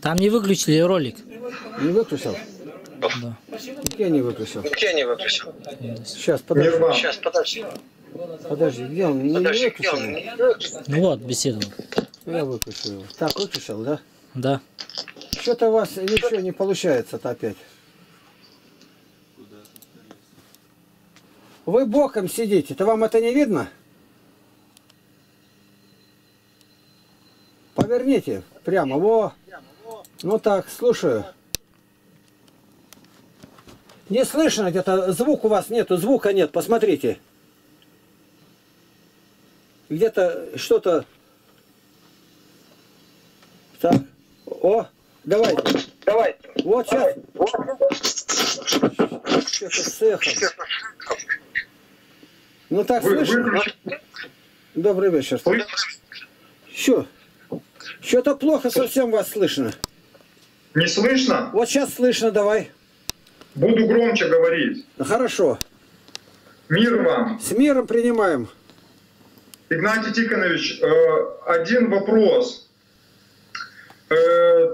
Там не выключили ролик. Не выключил? Да. Где не выключил? Где не выключил? Сейчас, подожди. Сейчас, подожди. Подожди, где он? Не выключил? Ну вот, беседовал. Я выключил его. Так, выключил, да? Да. Что-то у вас ничего не получается-то опять. Вы боком сидите, то вам это не видно? Поверните прямо, во. Ну так, слушаю. Не слышно где-то, звук у вас нету, звука нет, посмотрите. Где-то что-то... Так, о, давай. Давай. Вот сейчас. Что-то с эхом. Ну так, слышно? Добрый вечер. Что? Что-то плохо совсем вас слышно. Не слышно? Вот сейчас слышно, давай. Буду громче говорить. Хорошо. Мир вам. С миром принимаем. Игнатий Тихонович, один вопрос.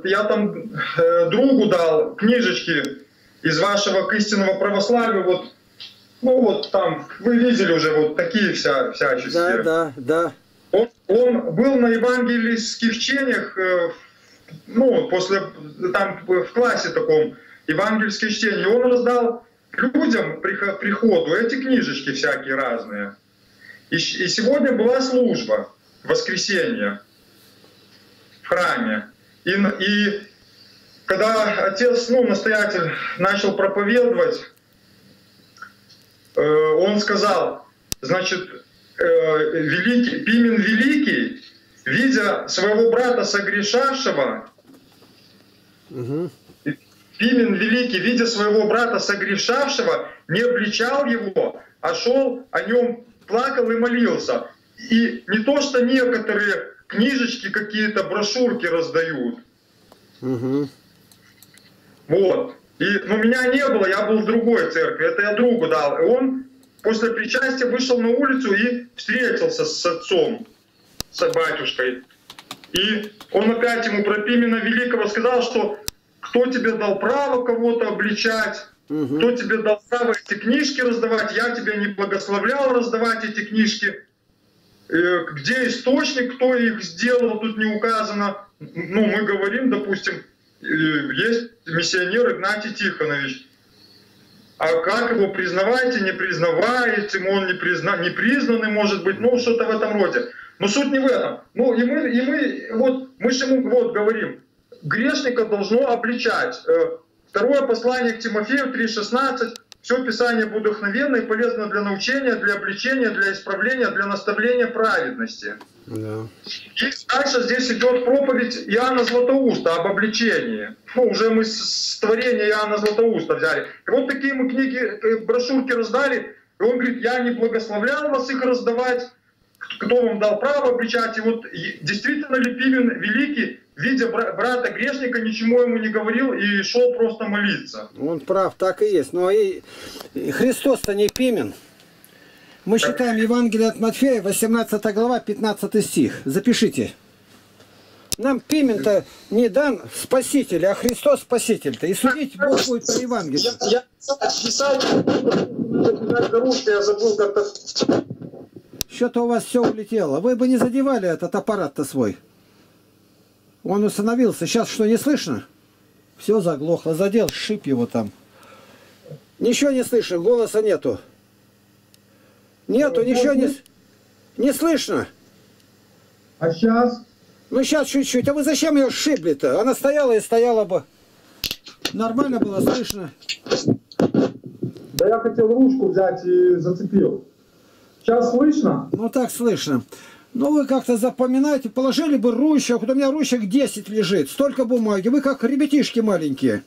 Я там другу дал книжечки из вашего «Истинного православия». Вот, ну вот там, вы видели уже вот такие всяческие. Да, да, да. Он был на евангельских чтениях, ну, после, там в классе таком, евангельские чтения. Он раздал людям, приходу, эти книжечки всякие разные. И сегодня была служба, воскресенье, в храме. И когда отец, ну, настоятель, начал проповедовать, он сказал, значит... Великий, Пимен Великий, видя своего брата согрешавшего, Пимен Великий, видя своего брата согрешавшего, не обличал его, а шел о нем, плакал и молился. И не то, что некоторые книжечки какие-то, брошюрки раздают. Вот. И, но меня не было, я был в другой церкви, это я другу дал. И он после причастия вышел на улицу и встретился с отцом, с батюшкой. И он опять ему про Пимена Великого сказал, что кто тебе дал право кого-то обличать, кто тебе дал право эти книжки раздавать, я тебя не благословлял раздавать эти книжки. Где источник, кто их сделал, тут не указано. Ну, мы говорим, допустим, есть миссионер Игнатий Тихонович. А как его признаваете, не признаваете, он не признанный, может быть, ну, что-то в этом роде. Но суть не в этом. Ну, мы же ему вот говорим, грешника должно обличать. Второе послание к Тимофею 3:16. Все Писание вдохновенно и полезно для научения, для обличения, для исправления, для наставления праведности. Yeah. И дальше здесь идет проповедь Иоанна Златоуста об обличении. Ну, уже мы с творения Иоанна Златоуста взяли. И вот такие мы книги, брошюрки раздали. И он говорит, я не благословлял вас их раздавать. Кто вам дал право обличать? И вот действительно ли Пимен Великий, видя брата грешника, ничему ему не говорил и шел просто молиться? Он прав, так и есть. Но и Христос-то не Пимен. Мы считаем Евангелие от Матфея, 18 глава, 15 стих. Запишите. Нам Пимен-то не дан Спаситель, а Христос Спаситель-то. И судить Бог будет по Евангелию. Я писатель, я забыл как-то... Что-то у вас все улетело. Вы бы не задевали этот аппарат-то свой. Он установился. Сейчас что, не слышно? Все заглохло. Задел, шип его там. Ничего не слышно. Голоса нету. Нету, ничего не слышно. А сейчас? Ну сейчас чуть-чуть. А вы зачем ее шибли-то? Она стояла и стояла бы. Нормально было слышно. Да я хотел ручку взять и зацепил. Сейчас слышно? Ну так слышно. Ну вы как-то запоминаете, положили бы ручек, вот у меня ручек 10 лежит, столько бумаги, вы как ребятишки маленькие.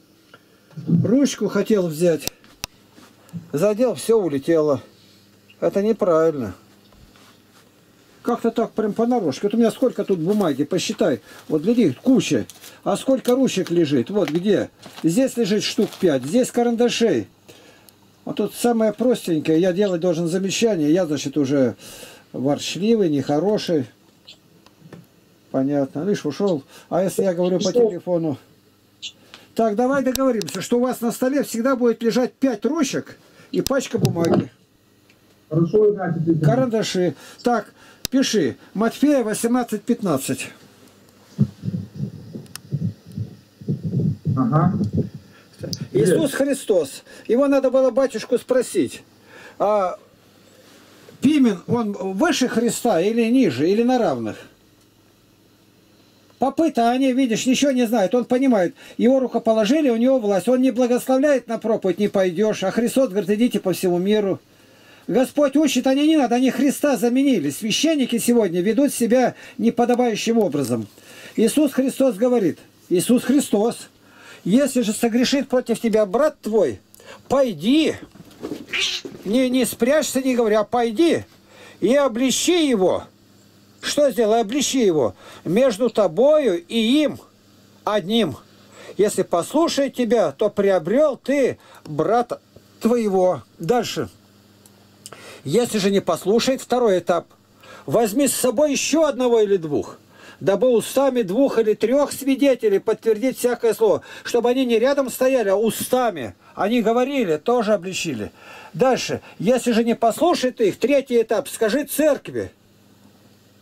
Ручку хотел взять, задел, все улетело. Это неправильно. Как-то так прям понарошке. Вот у меня сколько тут бумаги, посчитай. Вот гляди, куча. А сколько ручек лежит? Вот где? Здесь лежит штук 5, здесь карандашей. Вот тут самое простенькое, я делать должен замечание, я, значит, уже ворчливый, нехороший, понятно, лишь ушел. А если я говорю по телефону, так, давай договоримся, что у вас на столе всегда будет лежать 5 ручек и пачка бумаги. Хорошо, Игнатий. Карандаши. Так, пиши. Матфея 18:15. Ага. Иисус Христос. Его надо было батюшку спросить. А Пимен, он выше Христа или ниже, или на равных? Попытание, видишь, ничего не знает. Он понимает, его рукоположили, у него власть. Он не благословляет на проповедь, не пойдешь. А Христос говорит, идите по всему миру. Господь учит, они не надо, они Христа заменили. Священники сегодня ведут себя неподобающим образом. Иисус Христос говорит, Иисус Христос, если же согрешит против тебя брат твой, пойди, не спрячься, не говоря, а пойди и обличи его. Что сделай? Обличи его между тобою и им одним. Если послушает тебя, то приобрел ты брата твоего. Дальше. Если же не послушает, второй этап. Возьми с собой еще одного или двух, дабы устами двух или трех свидетелей подтвердить всякое слово, чтобы они не рядом стояли, а устами. Они говорили, тоже обличили. Дальше. Если же не послушает их, третий этап. Скажи церкви.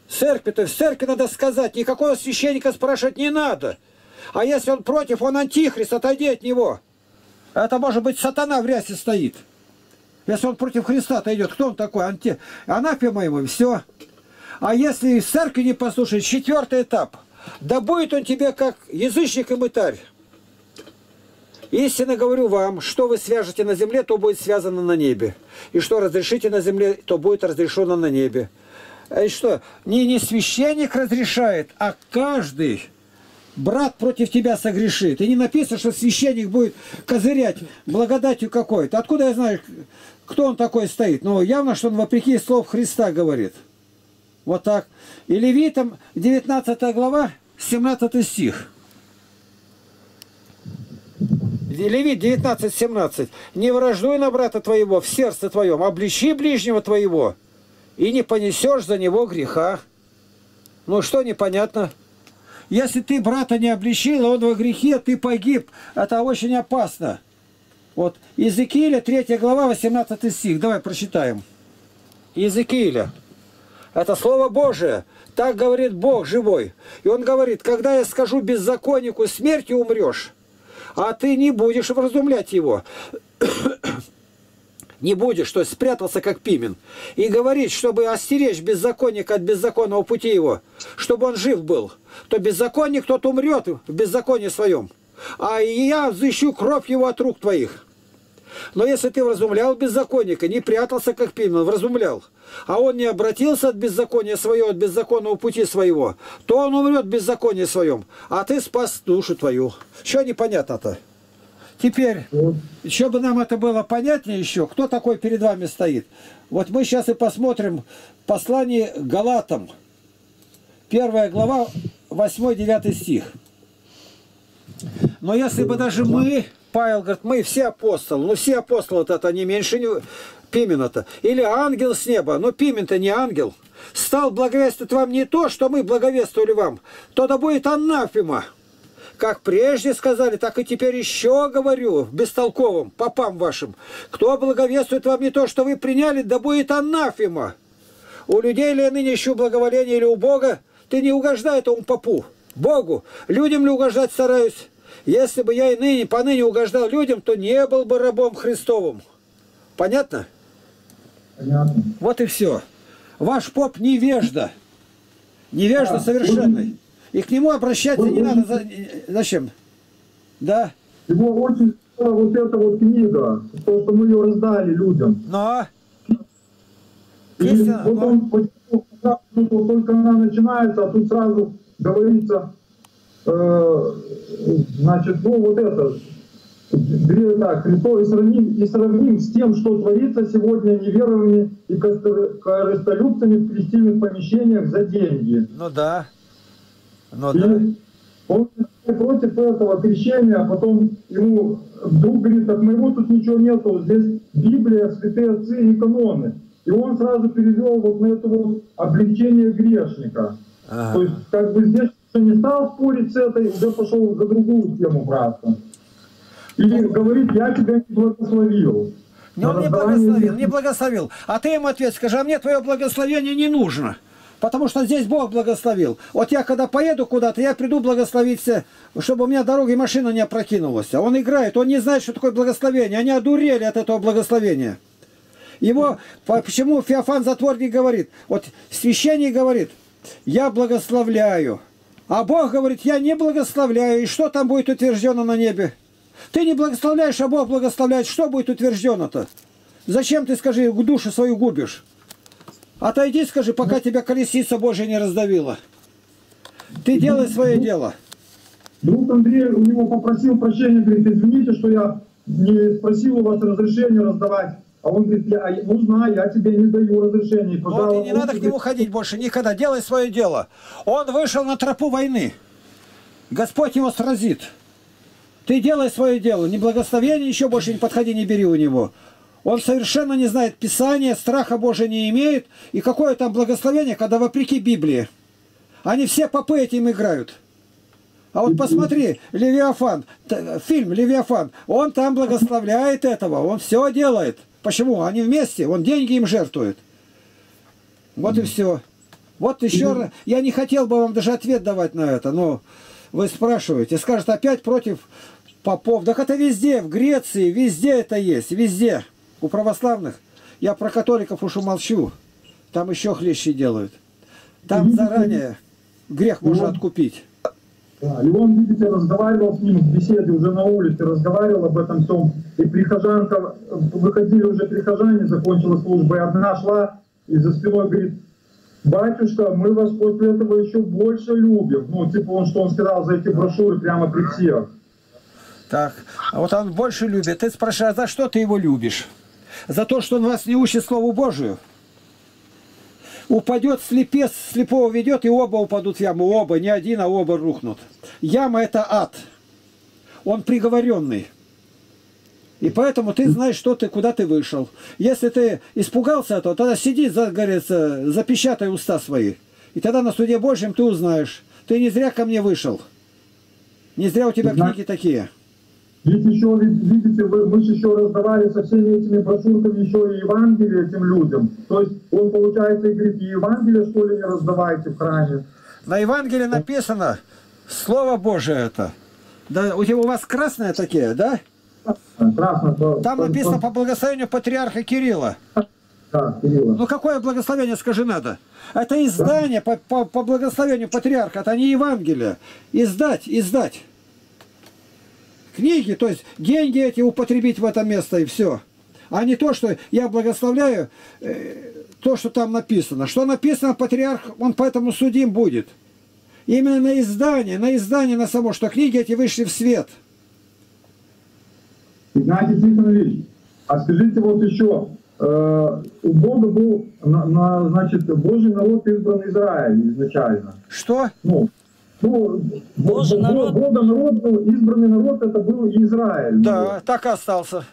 Церкви, то есть в церкви надо сказать, никакого священника спрашивать не надо. А если он против, он антихрист, отойди от него. Это может быть сатана в рясе стоит. Если он против Христа-то идет, кто он такой? Анафема ему, все. А если из церкви не послушает, четвертый этап. Да будет он тебе как язычник и мытарь. Истинно говорю вам, что вы свяжете на земле, то будет связано на небе. И что разрешите на земле, то будет разрешено на небе. И что, не священник разрешает, а каждый брат против тебя согрешит. И не написано, что священник будет козырять благодатью какой-то. Откуда я знаю, кто он такой стоит? Но явно, что он вопреки слов Христа говорит. Вот так. И Левитам 19 глава, 17 стих. Левит 19:17. «Не враждуй на брата твоего в сердце твоем, обличи ближнего твоего, и не понесешь за него греха». Ну что непонятно? Если ты брата не обличил, он во грехе, ты погиб. Это очень опасно. Вот. Иезекииля 3 глава, 18 стих. Давай прочитаем. Иезекииля. Это Слово Божие. Так говорит Бог живой. И Он говорит, когда я скажу беззаконнику, смертью умрешь, а ты не будешь вразумлять его. Не будешь, то есть спрятался, как Пимен. И говорит, чтобы остеречь беззаконника от беззаконного пути его, чтобы он жив был, то беззаконник тот умрет в беззаконии своем. А я взыщу кровь его от рук твоих. Но если ты вразумлял беззаконника, не прятался, как Пимен, вразумлял, а он не обратился от беззакония своего, от беззаконного пути своего, то он умрет в беззаконии своем, а ты спас душу твою. Что непонятно-то? Теперь, чтобы нам это было понятнее еще, кто такой перед вами стоит. Вот мы сейчас и посмотрим послание Галатам. 1 глава, 8-9 стих. Но если бы даже мы, Павел говорит, мы все апостолы, ну все апостолы-то не меньше Пимена-то. Или ангел с неба, но Пимен-то не ангел. Стал благовествовать вам не то, что мы благовествовали вам, то да будет анафема. Как прежде сказали, так и теперь еще говорю бестолковым попам вашим. Кто благовествует вам не то, что вы приняли, да будет анафема. У людей ли я ныне ищу благоволение или у Бога? Ты не угождай этому попу, Богу. Людям ли угождать стараюсь? Если бы я и ныне, поныне угождал людям, то не был бы рабом Христовым. Понятно? Понятно. Вот и все. Ваш поп невежда. Невежда совершенный. И к нему обращаться не надо. Зачем? Да? Его очень вот эта вот книга, то, что мы ее раздали людям. Но? Истина, вот но... он почему, только она начинается, а тут сразу говорится, значит, ну вот это, так, Христос и сравним с тем, что творится сегодня неверовыми и корыстолюбцами в крестильных помещениях за деньги. Ну да. Ну, да. Он против этого крещения, а потом ему друг говорит: от моего тут ничего нету, здесь Библия, святые отцы и каноны. И он сразу перевел вот на это вот облегчение грешника. Ага. То есть как бы здесь не стал спорить с этой, уже пошел за другую тему браться. И говорит: я тебя не благословил. Но он не благословил, не благословил. А ты им ответь, скажи: а мне твое благословение не нужно. Потому что здесь Бог благословил. Вот я когда поеду куда-то, я приду благословиться, чтобы у меня дорога и машина не опрокинулась. А он играет, он не знает, что такое благословение. Они одурели от этого благословения. Его, почему Феофан Затворник говорит, вот священник говорит: я благословляю. А Бог говорит: я не благословляю. И что там будет утверждено на небе? Ты не благословляешь, а Бог благословляет. Что будет утверждено-то? Зачем ты, скажи, душу свою губишь? Отойди, скажи, пока тебя колесица Божья не раздавила. Ты делай свое дело. Друг Андрей у него попросил прощения, говорит: извините, что я не спросил у вас разрешения раздавать. А он говорит: я узнаю, я тебе не даю разрешения. Пожалуйста. Вот и не надо к нему ходить больше никогда, делай свое дело. Он вышел на тропу войны. Господь его сразит. Ты делай свое дело, не благословение, еще больше не подходи, не бери у него. Он совершенно не знает Писания, страха Божия не имеет. И какое там благословение, когда вопреки Библии. Они все попы этим играют. А вот посмотри, Левиафан, фильм «Левиафан», он там благословляет этого, он все делает. Почему? Они вместе, он деньги им жертвует. Вот и все. Вот еще раз, я не хотел бы вам даже ответ давать на это, но вы спрашиваете, скажут: опять против попов. Так это везде, в Греции, везде это есть, везде. У православных, я про католиков уж умолчу, там еще хлеще делают. Там заранее грех можно откупить. Да, и он, видите, разговаривал с ним в беседе уже на улице, разговаривал об этом всем. И прихожанка, выходили уже прихожане, закончила служба, и одна шла, и за спиной говорит: батюшка, мы вас после этого еще больше любим. Ну, типа он, что он сказал за эти брошюры прямо при всех. Так, а вот он больше любит. Ты спрашиваешь: а за что ты его любишь? За то, что он вас не учит Слову Божию. Упадет слепец, слепого ведет, и оба упадут в яму. Оба, не один, а оба рухнут. Яма – это ад. Он приговоренный. И поэтому ты знаешь, что ты, куда ты вышел. Если ты испугался этого, тогда сиди, говорится, запечатай уста свои. И тогда на суде Божьем ты узнаешь. Ты не зря ко мне вышел. Не зря у тебя книги такие. Ведь еще, видите, мы же еще раздавали со всеми этими брошюрками еще и Евангелие этим людям. То есть он, получается, и говорит: и Евангелие, что ли, не раздавайте в храме? На Евангелии написано Слово Божие это. Да, у вас красные такие, да? Красные. Там написано по благословению патриарха Кирилла. Да, Кирилла. Ну какое благословение, скажи, надо? Это издание по благословению патриарха, это не Евангелие. Издать. Книги, то есть деньги эти употребить в это место, и все. А не то, что я благословляю, то, что там написано. Что написано, патриарх, он поэтому судим будет. Именно на издание само, что книги эти вышли в свет. Игнатий Тихонович, а скажите вот еще, у Бога был, значит, Божий народ избран Израиль изначально. Что? Ну. Ну, Божий народ. Избранный народ, это был Израиль. Да, так и остался.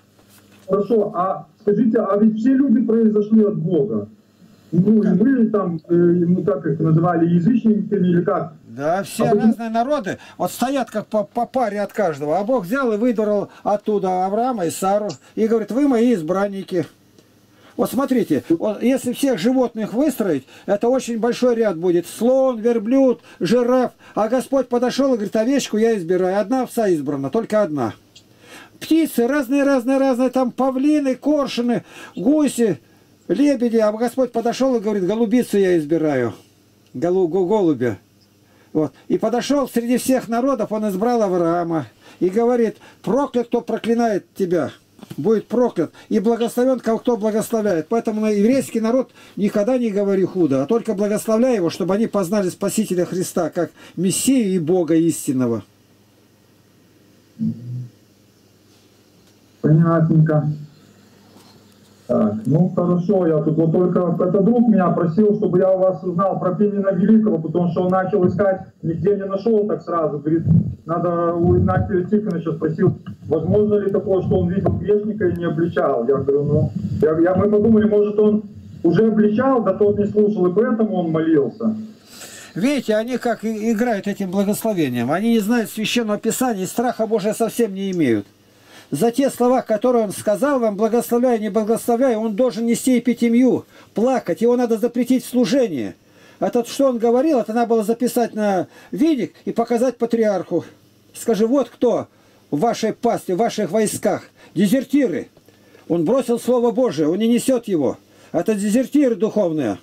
Хорошо, а скажите, а ведь все люди произошли от Бога? Ну, и были там, ну, как их называли, язычниками или как? Да, все разные народы, вот стоят как по паре от каждого, а Бог взял и выдрал оттуда Авраама и Сару, и говорит: вы мои избранники. Вот смотрите, если всех животных выстроить, это очень большой ряд будет. Слон, верблюд, жираф. А Господь подошел и говорит: овечку я избираю. Одна овца избрана, только одна. Птицы разные, там павлины, коршуны, гуси, лебеди. А Господь подошел и говорит: голубицу я избираю. Голубя. Вот. И подошел среди всех народов, он избрал Авраама. И говорит: проклят, кто проклинает тебя. Будет проклят и благословен, кого кто благословляет. Поэтому на еврейский народ никогда не говори худо, а только благословляй его, чтобы они познали Спасителя Христа как Мессию и Бога истинного. Понятненько. Так, ну хорошо, я тут вот только это друг меня просил, чтобы я у вас узнал про Пимена Великого, потому что он начал искать, нигде не нашел так сразу. Говорит, надо у Игнатия Тихоновича спросил, возможно ли такое, что он видел грешника и не обличал. Я говорю, ну, мы подумали, может он уже обличал, да тот не слушал, и поэтому он молился. Видите, они как играют этим благословением, они не знают Священного Писания и страха Божия совсем не имеют. За те слова, которые он сказал вам, благословляя, не благословляя, он должен нести эпитемью, плакать, его надо запретить в служении. А то, что он говорил, это надо было записать на видик и показать патриарху. Скажи, вот кто в вашей пасти, в ваших войсках, дезертиры. Он бросил Слово Божие, он не несет его. Это дезертиры духовные.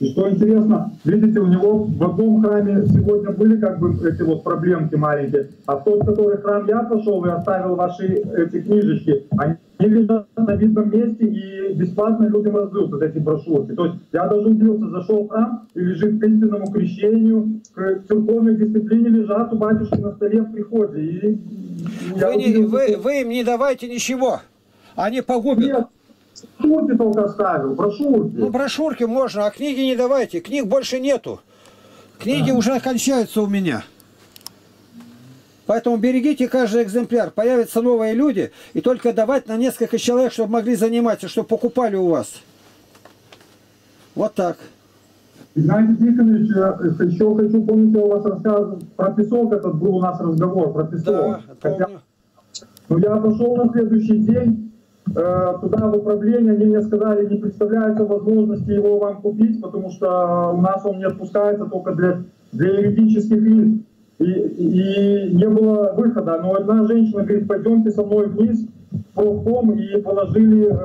И что интересно, видите, у него в одном храме сегодня были как бы эти вот проблемки маленькие, а в тот, который храм я пошел и оставил ваши эти книжечки, они лежат на видном месте и бесплатно людям раздают вот эти брошюрки. То есть я даже удивился, зашел в храм и лежит к истинному крещению, к церковной дисциплине лежат у батюшки на столе в приходе. И вы им не давайте ничего, они погубят. Нет. Брошюрки только ставил, брошюрки. Ну, брошюрки можно, а книги не давайте. Книг больше нету. Книги уже кончаются у меня. Поэтому берегите каждый экземпляр. Появятся новые люди, и только давать на несколько человек, чтобы могли заниматься, чтобы покупали у вас. Вот так. Игнатий Тихонович, еще хочу, помните, у вас рассказывал про песок, этот был у нас разговор, про песок. Да, помню. Ну, я пошел на следующий день туда в управление, они мне сказали, не представляется возможности его вам купить, потому что у нас он не отпускается только для юридических лиц. И не было выхода. Но одна женщина говорит, пойдемте со мной вниз в профком, и положили,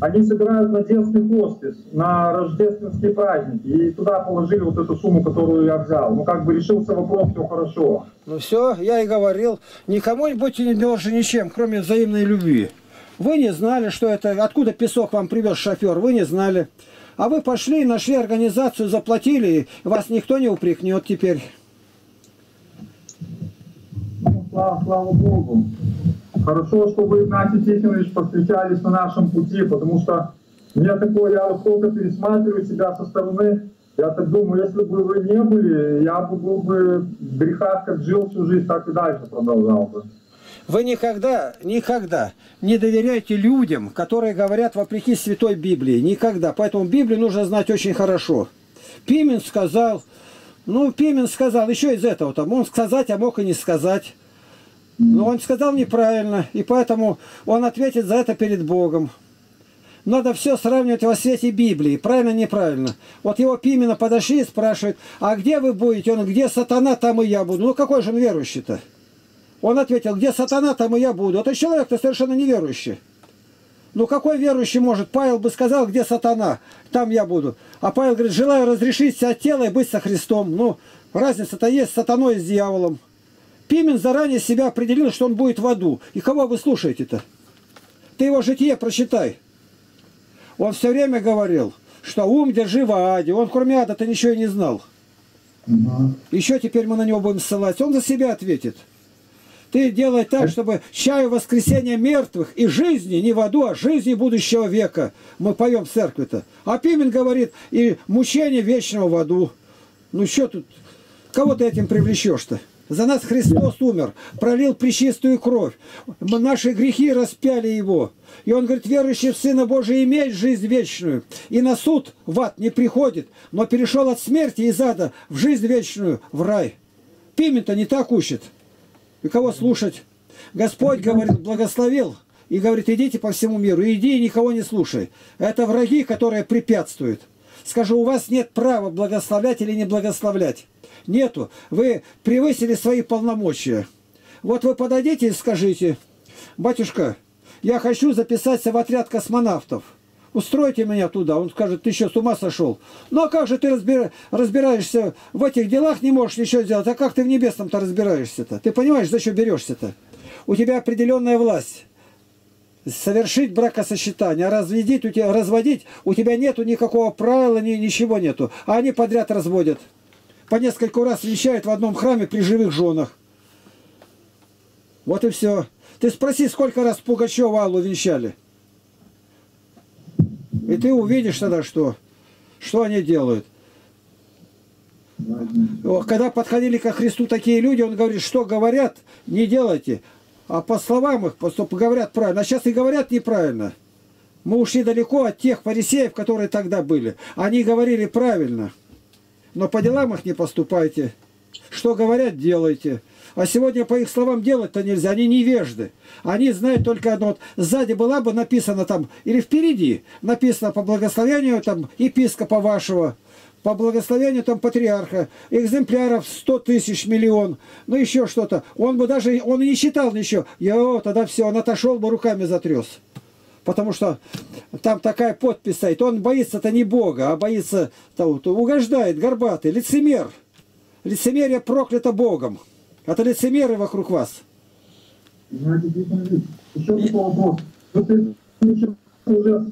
они собирают на детский хоспис, на рождественские праздники, и туда положили вот эту сумму, которую я взял. Ну как бы решился вопрос, все хорошо. Ну все, я и говорил, никому не будьте не должны ничем, кроме взаимной любви. Вы не знали, что это, откуда песок вам привез шофер, вы не знали. А вы пошли, нашли организацию, заплатили, и вас никто не упрекнет теперь. Ну, слава Богу. Хорошо, что вы, Игнатий Тихонович, повстречались на нашем пути, потому что мне такое, я вот только пересматриваю себя со стороны, я так думаю, если бы вы не были, я бы был бы в грехах, как жил всю жизнь, так и дальше продолжал бы. Вы никогда, никогда не доверяйте людям, которые говорят вопреки Святой Библии. Никогда. Поэтому Библию нужно знать очень хорошо. Пимен сказал, ну, Пимен сказал, еще из этого там. Он сказать, а мог и не сказать. Но он сказал неправильно, и поэтому он ответит за это перед Богом. Надо все сравнивать во свете Библии. Правильно, неправильно. Вот его Пимена подошли и спрашивают, а где вы будете? Он, где сатана, там и я буду. Ну, какой же он верующий-то? Он ответил, где сатана, там и я буду. Это человек-то совершенно неверующий. Ну какой верующий может? Павел бы сказал, где сатана, там я буду. А Павел говорит, желаю разрешиться от тела и быть со Христом. Ну, разница-то есть с сатаной и с дьяволом. Пимен заранее себя определил, что он будет в аду. И кого вы слушаете-то? Ты его житие прочитай. Он все время говорил, что ум держи в аде. Он кроме ада-то ничего и не знал. Еще теперь мы на него будем ссылаться. Он за себя ответит. Ты делай так, чтобы чаю воскресения мертвых и жизни, не в аду, а жизни будущего века. Мы поем в церкви-то. А Пимен говорит, и мучение вечного в аду. Ну что тут, кого ты этим привлечешь-то? За нас Христос умер, пролил пречистую кровь. Наши грехи распяли его. И он говорит, верующий в Сына Божия имеет жизнь вечную. И на суд в ад не приходит, но перешел от смерти из ада в жизнь вечную, в рай. Пимен-то не так учит. И кого слушать? Господь, говорит, благословил. И говорит, идите по всему миру. Иди и никого не слушай. Это враги, которые препятствуют. Скажу, у вас нет права благословлять или не благословлять. Нету. Вы превысили свои полномочия. Вот вы подойдите и скажите, батюшка, я хочу записаться в отряд космонавтов. Устройте меня туда. Он скажет, ты что, с ума сошел? Ну а как же ты разбираешься в этих делах, не можешь ничего сделать? А как ты в небесном-то разбираешься-то? Ты понимаешь, зачем берешься-то? У тебя определенная власть. Совершить бракосочетание, разводить, у тебя нету никакого правила, ничего нету. А они подряд разводят. По нескольку раз вещают в одном храме при живых женах. Вот и все. Ты спроси, сколько раз Пугачева Аллу венчали. И ты увидишь тогда, что они делают. Когда подходили ко Христу такие люди, он говорит, что говорят, не делайте. А по словам их, просто говорят правильно. А сейчас и говорят неправильно. Мы ушли далеко от тех фарисеев, которые тогда были. Они говорили правильно. Но по делам их не поступайте. Что говорят, делайте. А сегодня по их словам делать-то нельзя. Они невежды. Они знают только одно. Вот сзади была бы написано там, или впереди написано по благословению там епископа вашего, по благословению там патриарха, экземпляров 100 тысяч, миллион, ну еще что-то. Он бы даже, он и не считал ничего. Йо, тогда все, он отошел бы, руками затряс. Потому что там такая подпись стоит. Он боится-то не Бога, а боится, угождает, горбатый, лицемер. Лицемерие проклято Богом. Это лицемеры вокруг вас. Еще такой вопрос. Уже,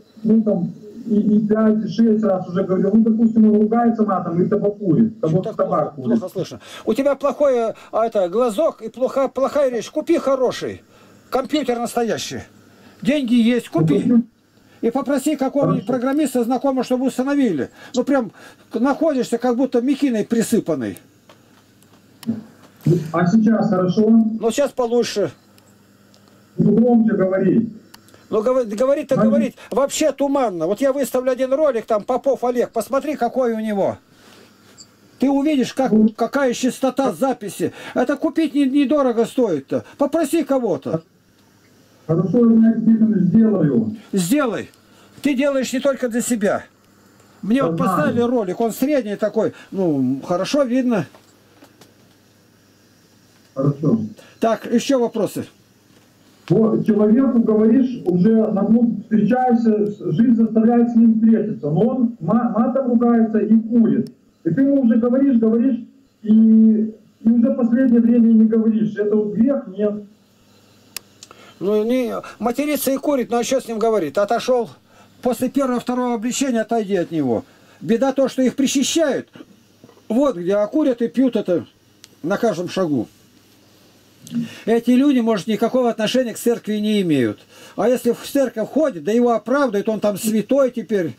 и 5-6 раз уже говорил, ну, допустим, он ругается матом и табакует. Табак курит. Плохо слышно. У тебя плохой глазок и плохая речь. Купи хороший. Компьютер настоящий. Деньги есть, купи. И попроси какого-нибудь программиста знакомого, чтобы установили. Ну, прям находишься как будто мекиной присыпанной. А сейчас хорошо? Ну, сейчас получше. Громче говори. Ну, говорить-то говорить вообще туманно. Вот я выставлю один ролик, там, Попов Олег, посмотри, какой у него. Ты увидишь, какая чистота записи. Это купить недорого стоит-то. Попроси кого-то. Хорошо, я сделаю. Сделай. Ты делаешь не только для себя. Мне вот поставили ролик, он средний такой. Ну, хорошо видно. Хорошо. Так, еще вопросы? Вот, человеку говоришь, уже встречаешься, жизнь заставляет с ним встретиться, но он матом ругается и курит. И ты ему уже говоришь, и уже в последнее время не говоришь. Это грех? Нет. Ну, матерится и курит, но еще с ним говорит. Отошел. После первого-второго обличения отойди от него. Беда то, что их причащают. Вот где, а курят и пьют это на каждом шагу. Эти люди, может, никакого отношения к церкви не имеют. А если в церковь ходит, да его оправдывают, он там святой теперь.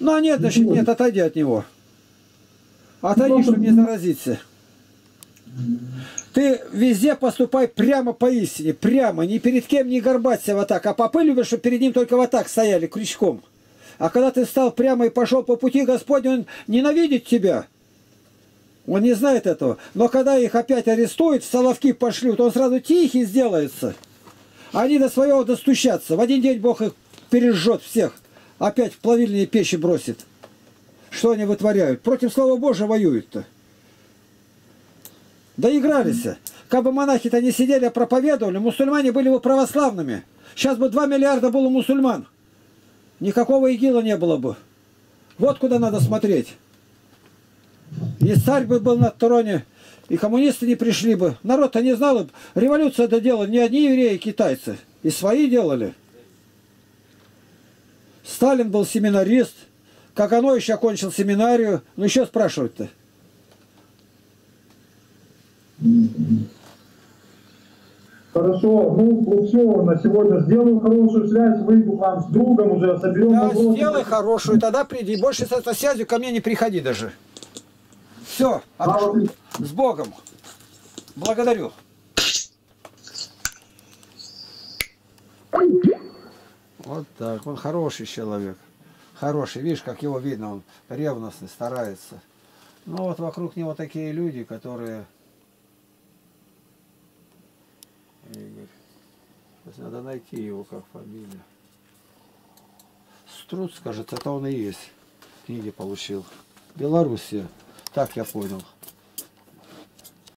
Ну, а нет, значит, нет, отойди от него. Отойди, чтобы не заразиться. Ты везде поступай прямо поистине, прямо, ни перед кем не горбаться в атак. А попы любят, чтобы перед ним только в атак стояли крючком. А когда ты встал прямо и пошел по пути Господню, он ненавидит тебя. Он не знает этого. Но когда их опять арестуют, в соловки пошлют, он сразу тихий сделается. Они до своего достучатся. В один день Бог их пережжет всех. Опять в плавильные печи бросит. Что они вытворяют? Против Слова Божия воюют-то. Доигрались. Как бы монахи-то не сидели, а проповедовали, мусульмане были бы православными. Сейчас бы 2 миллиарда было мусульман. Никакого ИГИЛа не было бы. Вот куда надо смотреть. И царь бы был на троне, и коммунисты не пришли бы. Народ-то не знал, революцию это делали не одни евреи, китайцы. И свои делали. Сталин был семинарист. Как оно еще окончил семинарию. Ну еще спрашивать-то. Хорошо, ну все, на сегодня сделаю хорошую связь, выйду к вам с другом уже, соберем... Да, сделай хорошую, тогда приди. Больше с этой связью ко мне не приходи даже. Все, с Богом. Благодарю. Вот так, он хороший человек. Хороший, видишь, как его видно, он ревностный, старается. Ну вот вокруг него такие люди, которые... Игорь. Сейчас надо найти его, как фамилия. Струц, кажется, это он и есть. Книги получил. Белоруссия. Так я понял.